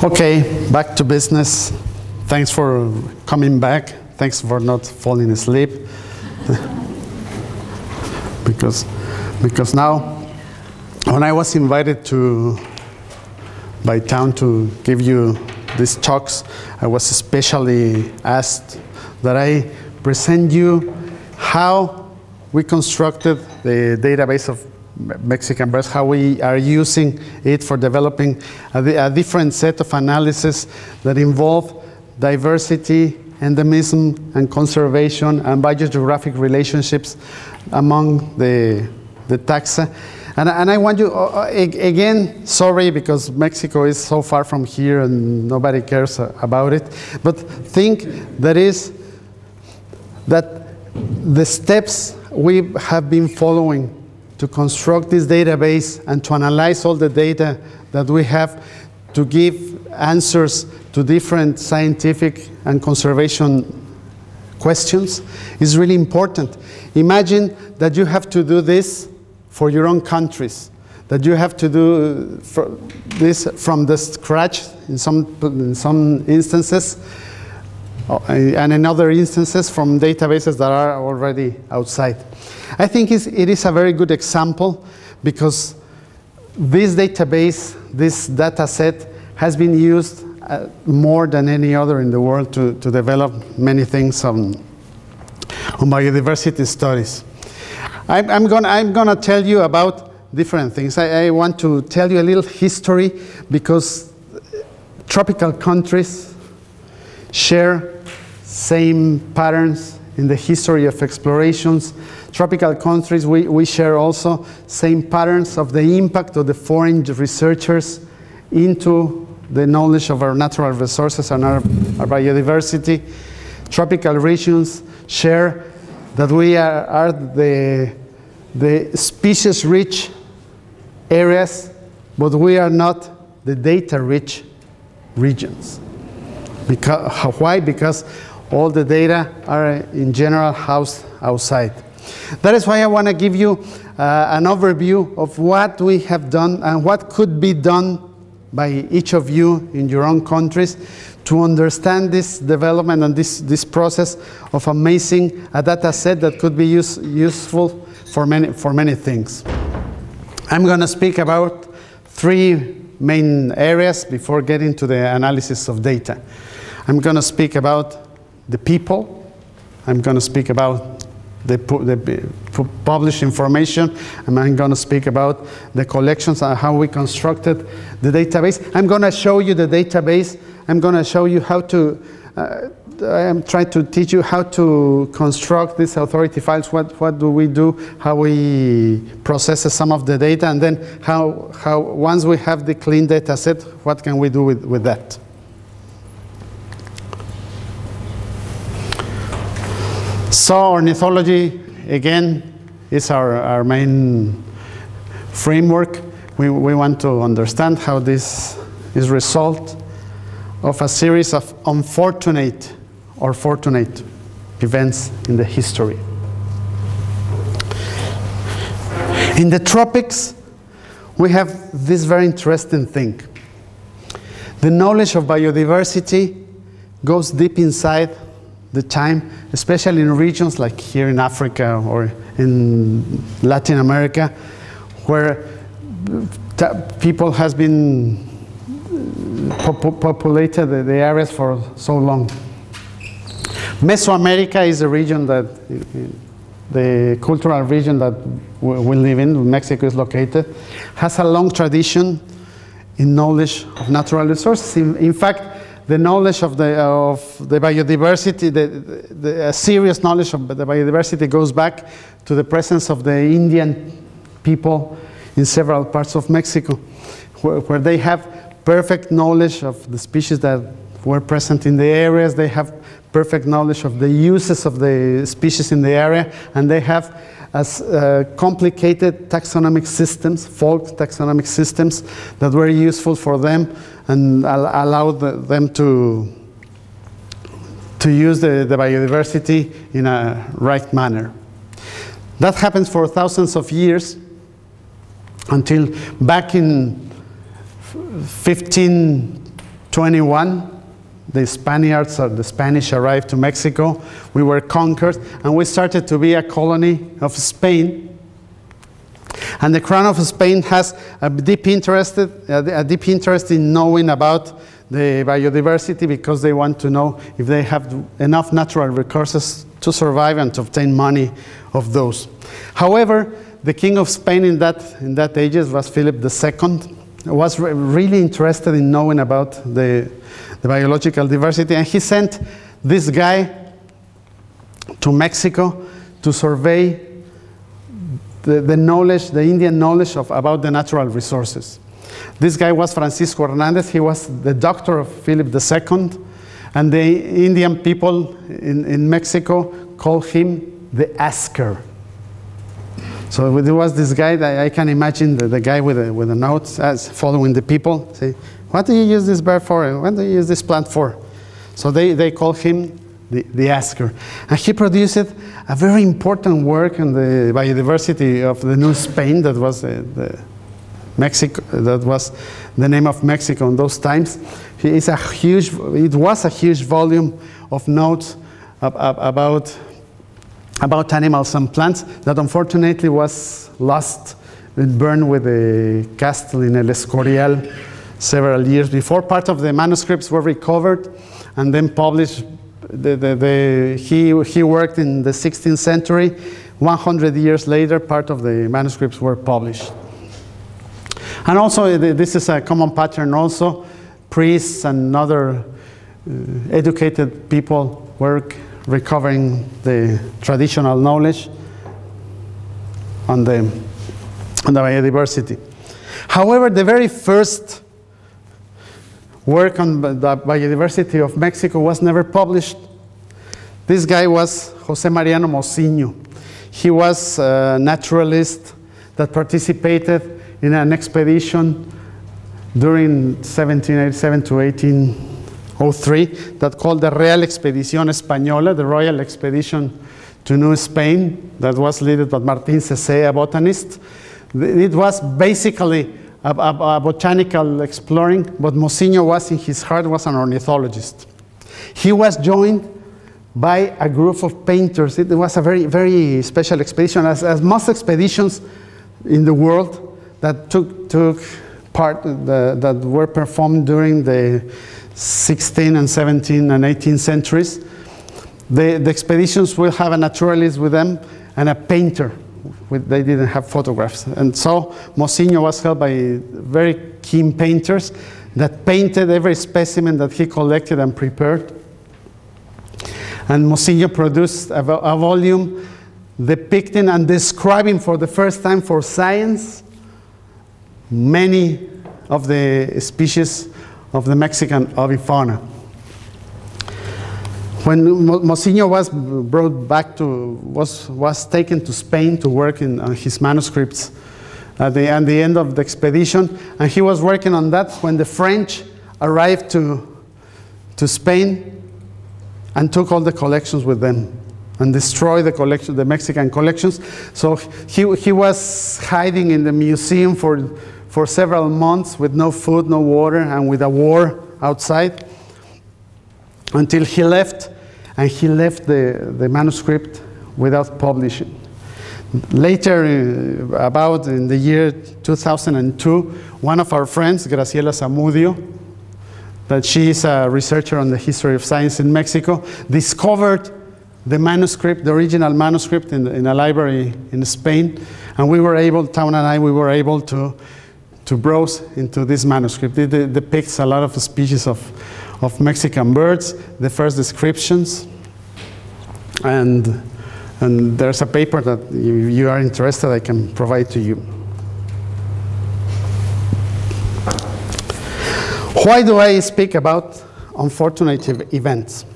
Okay, back to business. Thanks for coming back. Thanks for not falling asleep. because now, when I was invited by town to give you these talks, I was especially asked that I present you how we constructed the database of Mexican birds, how we are using it for developing a different set of analysis that involve diversity, endemism, and conservation, and biogeographic relationships among the taxa. And I want you, again, sorry, because Mexico is so far from here and nobody cares about it, but think that the steps we have been following to construct this database and to analyze all the data that we have to give answers to different scientific and conservation questions is really important. Imagine that you have to do this for your own countries, that you have to do this from the scratch in some instances, and in other instances from databases that are already outside. I think it is a very good example because this database, this data set, has been used more than any other in the world to develop many things on biodiversity studies. I'm gonna tell you about different things. I want to tell you a little history because tropical countries share same patterns in the history of explorations. Tropical countries, we share also same patterns of the impact of the foreign researchers into the knowledge of our natural resources and our biodiversity. Tropical regions share that we are the species-rich areas, but we are not the data-rich regions. Why? Because all the data are in general housed outside. That is why I want to give you an overview of what we have done and what could be done by each of you in your own countries to understand this development and this process of amazing data set that could be useful for many things. I'm going to speak about three main areas before getting to the analysis of data. I'm going to speak about the people. I'm going to speak about the published information, and I'm going to speak about the collections and how we constructed the database. I'm going to show you the database. I'm going to show you how to, I am trying to teach you how to construct these authority files, what do we do, how we process some of the data, and then how once we have the clean data set, what can we do with that. So ornithology, again, is our main framework. We want to understand how this is result of a series of unfortunate or fortunate events in the history. In the tropics, we have this very interesting thing. The knowledge of biodiversity goes deep inside the time, especially in regions like here in Africa or in Latin America, where people has been populated the areas for so long. Mesoamerica is a region the cultural region that we live in, Mexico is located, has a long tradition in knowledge of natural resources. In fact, the knowledge of the biodiversity, the serious knowledge of the biodiversity goes back to the presence of the Indian people in several parts of Mexico, where they have perfect knowledge of the species that were present in the areas. They have perfect knowledge of the uses of the species in the area, and they have complicated taxonomic systems, folk taxonomic systems, that were useful for them and allowed them to use the biodiversity in a right manner. That happens for thousands of years until back in 1520 1821, the Spanish arrived to Mexico. We were conquered, and we started to be a colony of Spain. And the Crown of Spain has a deep interest in knowing about the biodiversity, because they want to know if they have enough natural resources to survive and to obtain money of those. However, the King of Spain in that ages was Philip II. Was really interested in knowing about the biological diversity, and he sent this guy to Mexico to survey the Indian knowledge about the natural resources. This guy was Francisco Hernandez. He was the doctor of Philip II, and the Indian people in Mexico called him the asker. So there was this guy that I can imagine, the guy with the notes, as following the people, say, what do you use this bird for? What do you use this plant for? So they call him the asker. And he produced a very important work on the biodiversity of the New Spain, that was Mexico, that was the name of Mexico in those times. It was a huge volume of notes about animals and plants that unfortunately was lost and burned with a castle in El Escorial several years before. Part of the manuscripts were recovered and then published. He worked in the 16th century. 100 years later, part of the manuscripts were published. And also, this is a common pattern also. Priests and other educated people work recovering the traditional knowledge on the biodiversity. However, the very first work on the biodiversity of Mexico was never published. This guy was Jose Mariano Mociño. He was a naturalist that participated in an expedition during 1787 to 1803, that called the Real Expedición Española, the Royal Expedition to New Spain, that was led by Martin Sessé, a botanist. It was basically a botanical exploring, but Mociño was, in his heart, was an ornithologist. He was joined by a group of painters. It was a very, very special expedition, as most expeditions in the world that took part, that were performed during the 16th and 17th and 18th centuries. The expeditions will have a naturalist with them and a painter. They didn't have photographs. And so Mociño was helped by very keen painters that painted every specimen that he collected and prepared. And Mociño produced a volume depicting and describing for the first time for science many of the species of the Mexican avifauna. When Mociño was brought back was taken to Spain to work on his manuscripts at the end of the expedition, and he was working on that when the French arrived to Spain and took all the collections with them and destroyed the Mexican collections. So he was hiding in the museum for several months with no food, no water, and with a war outside, until he left, and he left the manuscript without publishing. Later, about in the year 2002, one of our friends, Graciela Zamudio, that she is a researcher on the history of science in Mexico, discovered the manuscript, the original manuscript, in a library in Spain, and we were able, Town and I, we were able to browse into this manuscript. It depicts a lot of species of Mexican birds, the first descriptions, and there's a paper that if you are interested, I can provide to you. Why do I speak about unfortunate events?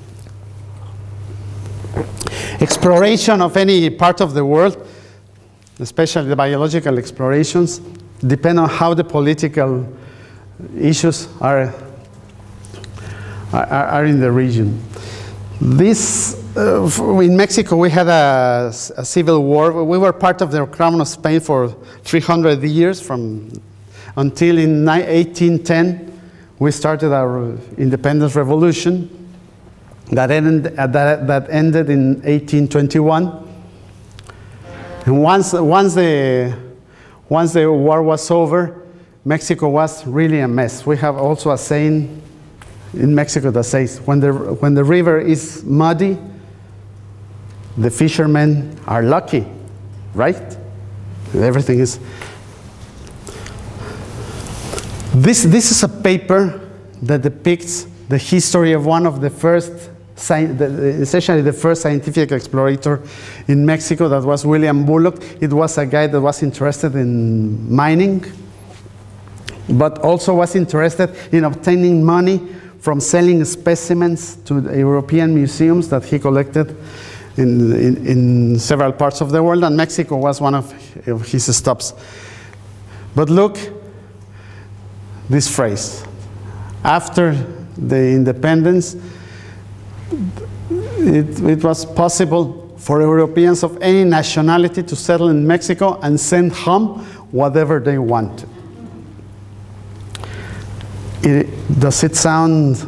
Exploration of any part of the world, especially the biological explorations, depend on how the political issues are in the region. In Mexico, we had a civil war. We were part of the Crown of Spain for 300 years, until in 1810, we started our independence revolution that ended in 1821. And once the war was over, Mexico was really a mess. We have also a saying in Mexico that says, when the river is muddy, the fishermen are lucky, right? Everything is... This is a paper that depicts the history of one of the first, essentially the first scientific explorator in Mexico, that was William Bullock. It was a guy that was interested in mining, but also was interested in obtaining money from selling specimens to the European museums that he collected in several parts of the world, and Mexico was one of his stops. But look, this phrase, after the independence, it was possible for Europeans of any nationality to settle in Mexico and send home whatever they wanted. Does it sound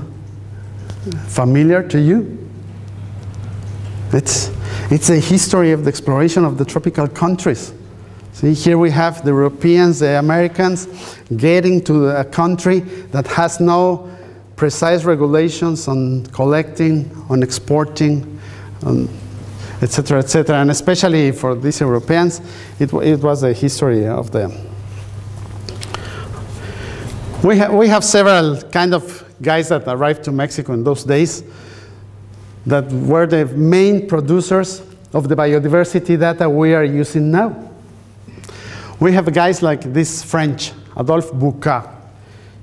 familiar to you? It's a history of the exploration of the tropical countries. See, here we have the Europeans, the Americans, getting to a country that has no precise regulations on collecting, on exporting, etc., etc. And especially for these Europeans, it was the history of them. We have several kind of guys that arrived to Mexico in those days that were the main producers of the biodiversity data we are using now. We have guys like this French, Adolphe Boucard.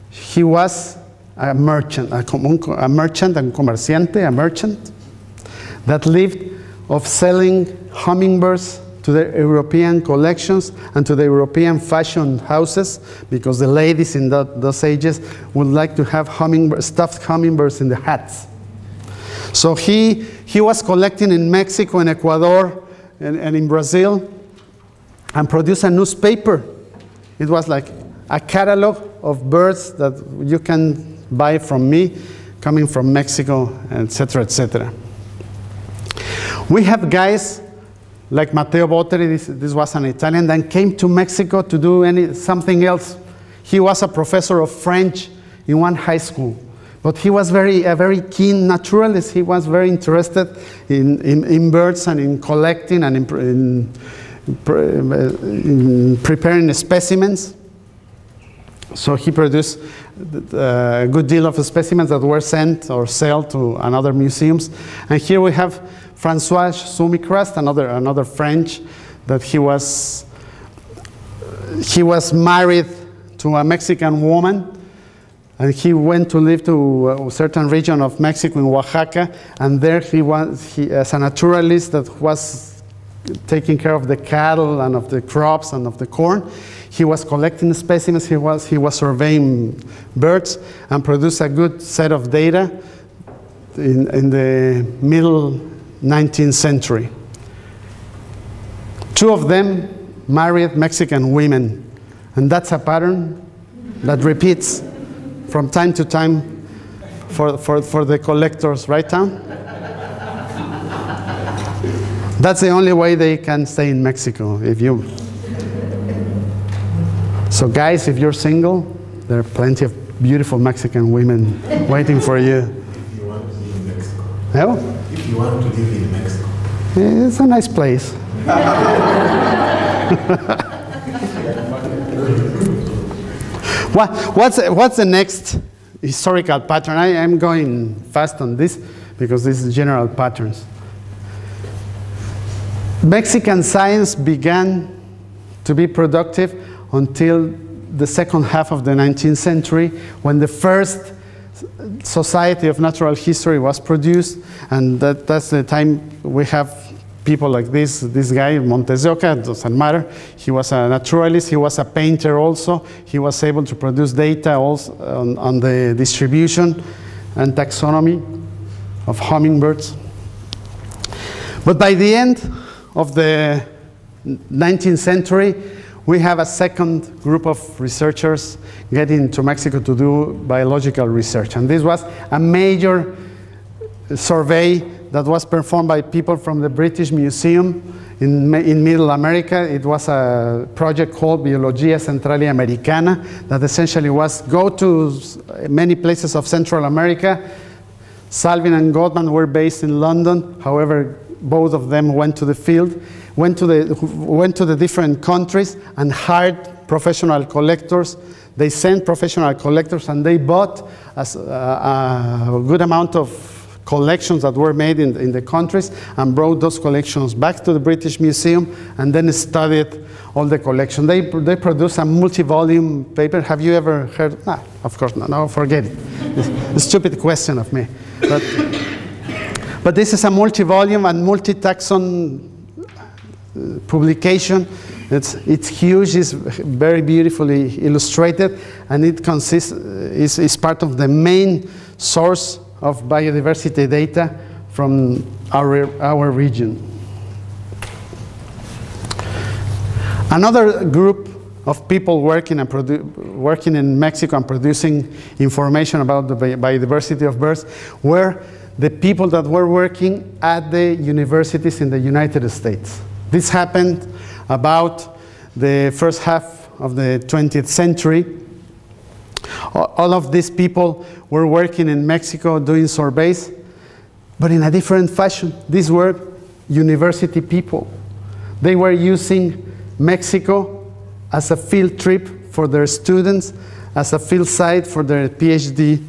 He was a merchant that lived of selling hummingbirds to the European collections and to the European fashion houses, because the ladies in those ages would like to have stuffed hummingbirds in the hats. So he was collecting in Mexico and Ecuador and in Brazil, and produce a newspaper. It was like a catalog of birds that you can buy from me, coming from Mexico, etc., etc. We have guys like Matteo Botteri. This was an Italian that came to Mexico to do something else. He was a professor of French in one high school, but he was a very keen naturalist. He was very interested in birds and in collecting and in preparing specimens. So he produced a good deal of specimens that were sent or sold to another museums. And here we have Francois Sumicrust, another French, that he was married to a Mexican woman, and he went to live to a certain region of Mexico in Oaxaca, and there he as a naturalist that was taking care of the cattle and of the crops and of the corn. He was collecting specimens, he was surveying birds, and produced a good set of data in the middle 19th century. Two of them married Mexican women, and that's a pattern that repeats from time to time for the collectors, right, Tom? That's the only way they can stay in Mexico. So guys, if you're single, there are plenty of beautiful Mexican women waiting for you. If you want to live in Mexico. No? If you want to live in Mexico. It's a nice place. What's the next historical pattern? I am going fast on this because this is general patterns. Mexican science began to be productive until the second half of the 19th century, when the first Society of Natural History was produced, and that's the time we have people like this guy, Montezioca. It doesn't matter. He was a naturalist, he was a painter also, he was able to produce data also on the distribution and taxonomy of hummingbirds. But by the end of the 19th century, We have a second group of researchers getting to Mexico to do biological research. And this was a major survey that was performed by people from the British Museum in Middle America. It was a project called Biologia Centrali Americana that essentially was go to many places of Central America. Salvin and Goldman were based in London. However, both of them went to the field, went to the different countries and hired professional collectors. They sent professional collectors and they bought a good amount of collections that were made in the countries and brought those collections back to the British Museum and then studied all the collection. They produced a multi-volume paper. Have you ever heard? No, of course not. No, forget it. It's a stupid question of me. But this is a multi-volume and multi-taxon publication. It's huge, it's very beautifully illustrated, and it consists, is part of the main source of biodiversity data from our region. Another group of people working in Mexico and producing information about the biodiversity of birds were the people that were working at the universities in the United States. This happened about the first half of the 20th century. All of these people were working in Mexico doing surveys, but in a different fashion. These were university people. They were using Mexico as a field trip for their students, as a field site for their PhD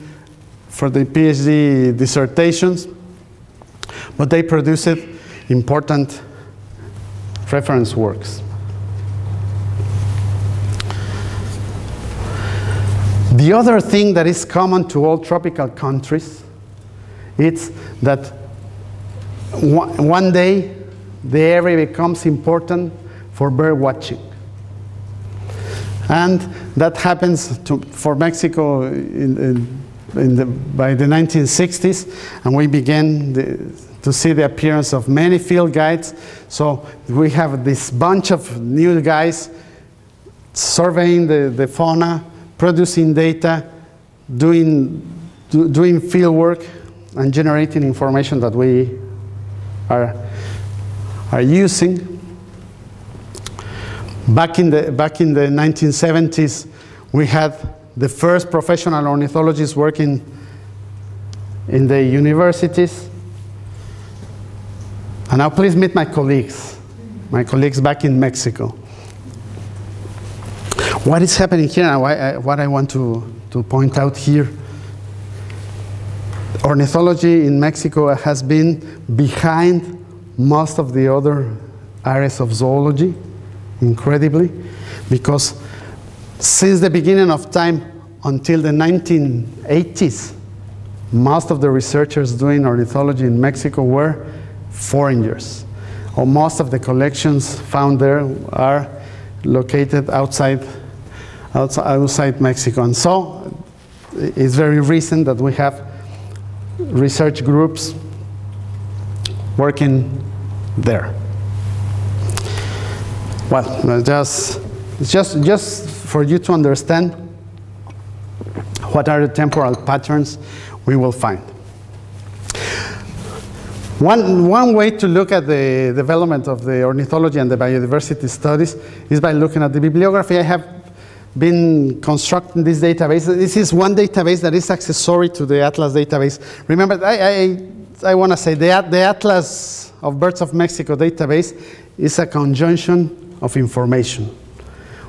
dissertations, but they produced important reference works. The other thing that is common to all tropical countries is that one day the area becomes important for bird watching. And that happens for Mexico by the 1960s, and we began to see the appearance of many field guides. So we have this bunch of new guys surveying the fauna, producing data, doing field work, and generating information that we are using. Back in the 1970s, we had the first professional ornithologists working in the universities. And now please meet my colleagues back in Mexico. What is happening here and what I want to point out here. Ornithology in Mexico has been behind most of the other areas of zoology, incredibly, because since the beginning of time until the 1980s, most of the researchers doing ornithology in Mexico were foreigners. Or most of the collections found there are located outside Mexico. And so it's very recent that we have research groups working there. Well, just for you to understand what are the temporal patterns we will find. One way to look at the development of the ornithology and the biodiversity studies is by looking at the bibliography. I have been constructing this database. This is one database that is accessory to the Atlas database. Remember, I want to say the Atlas of Birds of Mexico database is a conjunction of information.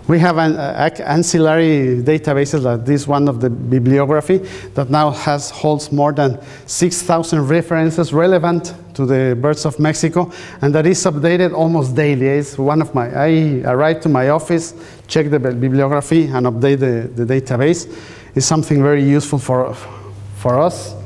We have ancillary databases like this one of the bibliography that now holds more than 6,000 references relevant to the birds of Mexico, and that is updated almost daily. It's one of I arrive to my office, check the bibliography, and update the database. It's something very useful for us